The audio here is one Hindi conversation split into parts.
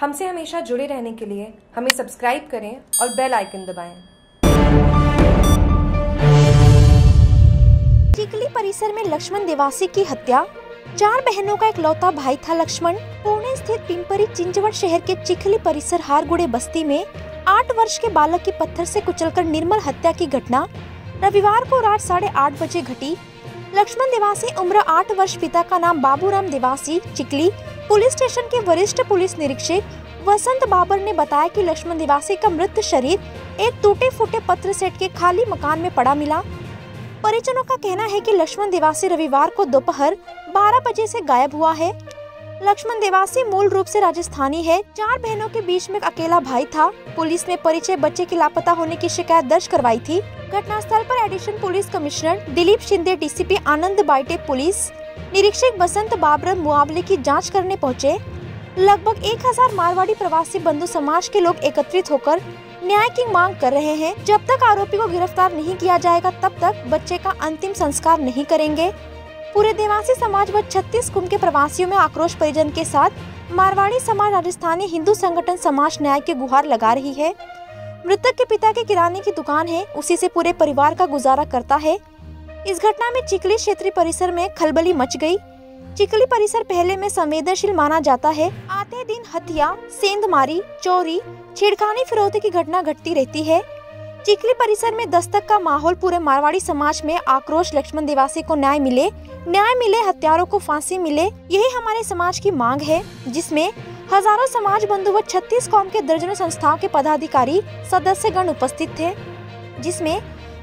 हमसे हमेशा जुड़े रहने के लिए हमें सब्सक्राइब करें और बेल आइकन दबाएं। चिकली परिसर में लक्ष्मण देवासी की हत्या। चार बहनों का इकलौता भाई था लक्ष्मण। पुणे स्थित पिंपरी चिंचवड़ शहर के चिकली परिसर हारगुडे बस्ती में 8 वर्ष के बालक की पत्थर से कुचलकर निर्मम हत्या की घटना रविवार को रात 8:30 बजे घटी। लक्ष्मण देवासी उम्र 8 वर्ष, पिता का नाम बाबू राम देवासी। चिकली पुलिस स्टेशन के वरिष्ठ पुलिस निरीक्षक वसंत बाबर ने बताया कि लक्ष्मण देवासी का मृत शरीर एक टूटे फूटे पत्र सेट के खाली मकान में पड़ा मिला। परिजनों का कहना है कि लक्ष्मण देवासी रविवार को दोपहर 12 बजे से गायब हुआ है। लक्ष्मण देवासी मूल रूप से राजस्थानी है। चार बहनों के बीच में अकेला भाई था। पुलिस ने परिचय बच्चे के लापता होने की शिकायत दर्ज करवाई थी। घटनास्थल पर additional police commissioner Dilip Shinde, DCP Anand Bhaite, police निरीक्षक वसंत बाबर मुआवजे की जाँच करने पहुँचे। लगभग 1000 मारवाड़ी प्रवासी बंधु समाज के लोग एकत्रित होकर न्याय की मांग कर रहे हैं। जब तक आरोपी को गिरफ्तार नहीं किया जाएगा तब तक बच्चे का अंतिम संस्कार नहीं करेंगे। पूरे देवासी समाज व 36 कुंभ के प्रवासियों में आक्रोश। परिजन के साथ मारवाड़ी समाज, राजस्थानी हिंदू संगठन समाज न्याय की गुहार लगा रही है। मृतक के पिता के किराने की दुकान है, उसी से पूरे परिवार का गुजारा करता है। इस घटना में चिकली क्षेत्रीय परिसर में खलबली मच गयी। चिकली परिसर पहले में संवेदनशील माना जाता है। आते दिन हत्या, सेंधमारी, चोरी, छेड़खानी, फिरौती की घटना घटती रहती है। चिकली परिसर में दस्तक का माहौल। पूरे मारवाड़ी समाज में आक्रोश। लक्ष्मण देवासी को न्याय मिले, हत्यारों को फांसी मिले, यही हमारे समाज की मांग है, जिसमें हजारों समाज बंधु व 36 कौम के दर्जनों संस्थाओं के पदाधिकारी सदस्यगण उपस्थित थे, जिसमें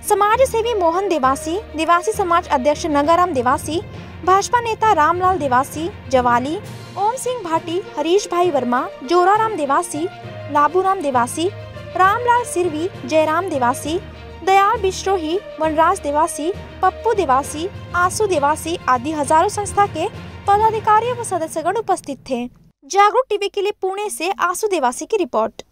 समाज सेवी मोहन देवासी, देवासी समाज अध्यक्ष नगाराम देवासी, भाजपा नेता रामलाल देवासी, जवाली, ओम सिंह भाटी, हरीश भाई वर्मा, जोराराम देवासी, लाबुराम देवासी, रामलाल सिरवी, जयराम देवासी, दयाल बिश्नोई, वनराज देवासी, पप्पू देवासी, आसु देवासी आदि हजारों संस्था के पदाधिकारी व सदस्यगण उपस्थित थे। जागरूक टीवी के लिए पुणे से आसु देवासी की रिपोर्ट।